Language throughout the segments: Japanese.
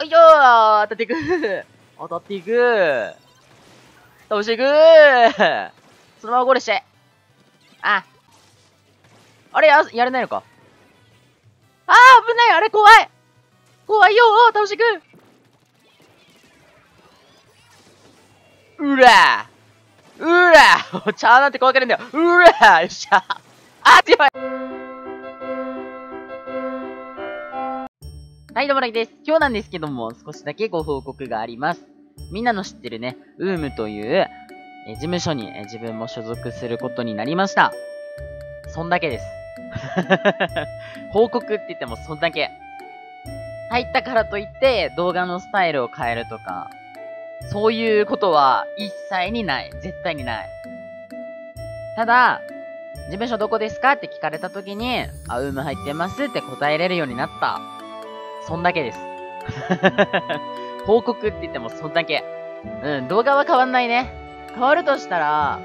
よいしょー、当たっていく当たっていく倒していくそのままゴールして。あ。あれ やれないのか。あー、危ないあれ怖い怖いよー、倒していくうらーうらーチャーなんて怖がるんだようらーよっしゃーあー、やばいはい、どうもないです。今日なんですけども、少しだけご報告があります。みんなの知ってるね、UUUM という事務所に自分も所属することになりました。そんだけです。報告って言ってもそんだけ。入ったからといって動画のスタイルを変えるとか、そういうことは一切にない。絶対にない。ただ、事務所どこですかって聞かれた時に、あ、UUUM 入ってますって答えれるようになった。そんだけです。報告って言ってもそんだけ。うん、動画は変わんないね。変わるとしたら、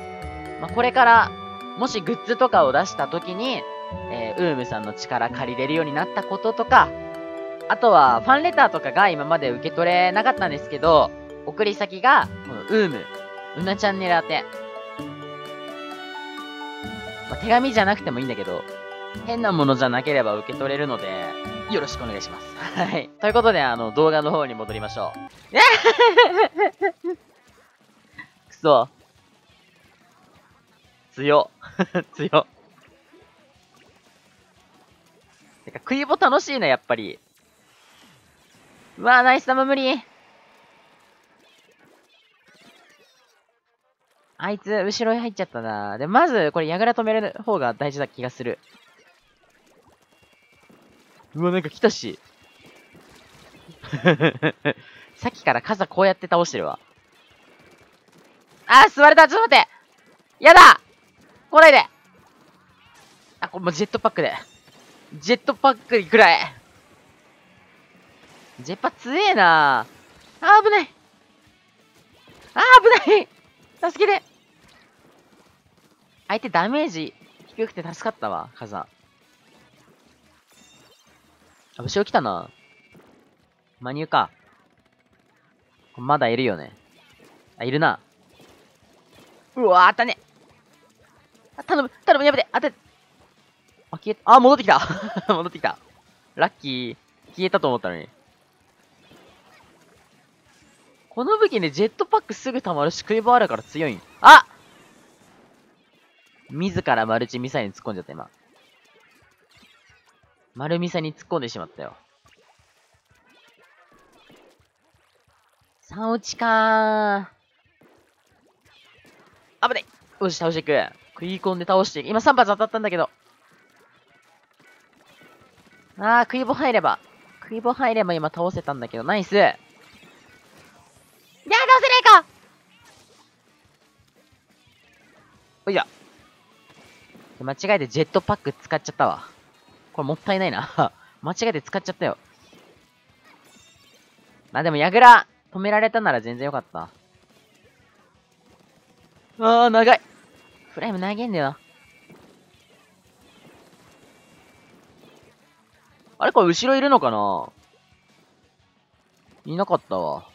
まあ、これから、もしグッズとかを出した時に、UUUM さんの力借りれるようになったこととか、あとはファンレターとかが今まで受け取れなかったんですけど、送り先が、この UUUM、うなチャンネル宛て。まあ、手紙じゃなくてもいいんだけど、変なものじゃなければ受け取れるので、よろしくお願いします。はい。ということで、動画の方に戻りましょう。くそ。強。強。てか、クイボ楽しいね、やっぱり。うわぁ、ナイス玉無理。あいつ、後ろに入っちゃったな。で、まず、これ、矢倉止める方が大事な気がする。うわ、なんか来たし。さっきから傘こうやって倒してるわ。あー、吸われた。ちょっと待って。やだ来ないで。あ、これもうジェットパックで。ジェットパックくらい。ジェッパ強えなー。あー、危ない。あー、危ない。助けて。相手ダメージ低くて助かったわ、傘。あ、後ろ来たな。真乳か。まだいるよね。あ、いるな。うわぁ、当たね。あ、頼む、頼む、やめて、当て。あ、消えた。あ、戻ってきた。戻ってきた。ラッキー。消えたと思ったのに。この武器ね、ジェットパックすぐ溜まるし、クイボあるから強いん。あ！自らマルチミサイルに突っ込んじゃった、今。丸みさに突っ込んでしまったよ。3打ちかー。危ない。よし、倒していく。食い込んで倒していく。今3発当たったんだけど。あー、食い棒入れば。食い棒入れば今倒せたんだけど、ナイス。いやー、倒せないか。おいや。間違えてジェットパック使っちゃったわ。これもったいないな。間違えて使っちゃったよ。まあでも、矢倉止められたなら全然よかった。あー、長い。フライム長いんだよな。あれこれ後ろいるのかな？いなかったわ。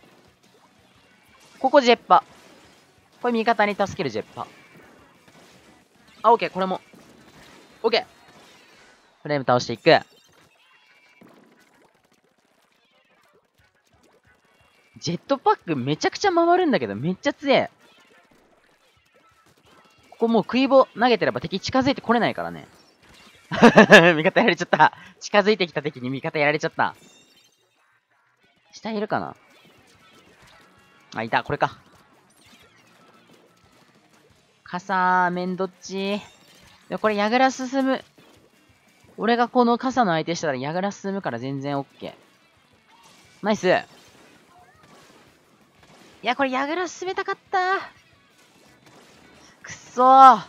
ここジェッパ。これ味方に助けるジェッパ。あ、オッケー、これも。オッケー。フレーム倒していく。ジェットパックめちゃくちゃ回るんだけど、めっちゃ強え。ここもう食い棒投げてれば敵近づいてこれないからね。味方やられちゃった。近づいてきた敵に味方やられちゃった。下いるかな？あ、いた、これか。傘、めんどっち。これ、矢倉進む。俺がこの傘の相手したら矢倉進むから全然オッケー。ナイス。いや、これ矢倉進めたかった。くそー。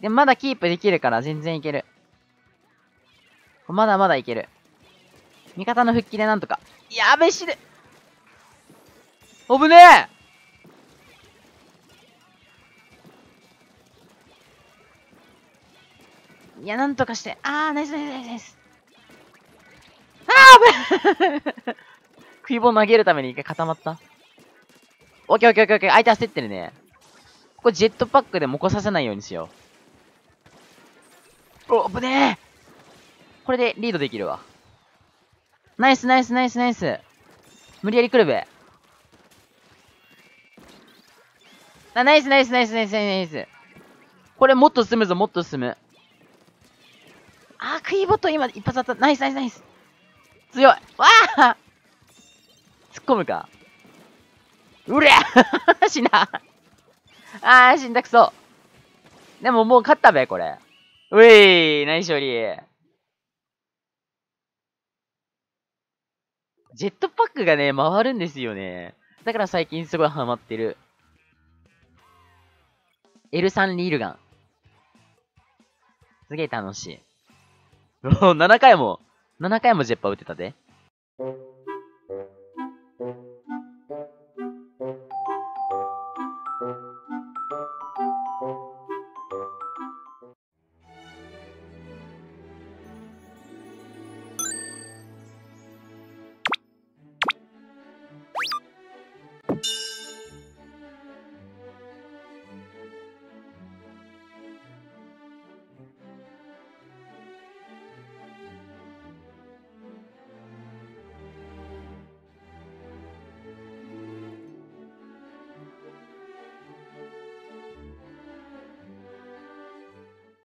で、まだキープできるから全然いける。まだまだいける。味方の復帰でなんとか。やべ、死ぬ。危ねえ。いや、なんとかして。あー、ナイスナイスナイスナイス。あー、危ない。食い棒投げるために一回固まった。オッケーオッケーオッケーオッケー。相手焦ってるね。これジェットパックでもこさせないようにしよう。お、危ねえ。これでリードできるわ。ナイスナイスナイスナイス。無理やり来るべ。ナイスナイスナイスナイスナイス。これもっと進むぞ、もっと進む。あ、クイボット今一発当たった。ナイスナイスナイス。強い。わあ突っ込むか。うりゃ死んだ。あー、死んだくそ。でももう勝ったべ、これ。ういー、ナイス勝利。ジェットパックがね、回るんですよね。だから最近すごいハマってる。L3 リールガン。すげえ楽しい。おお、7回もジェッパー打てたで。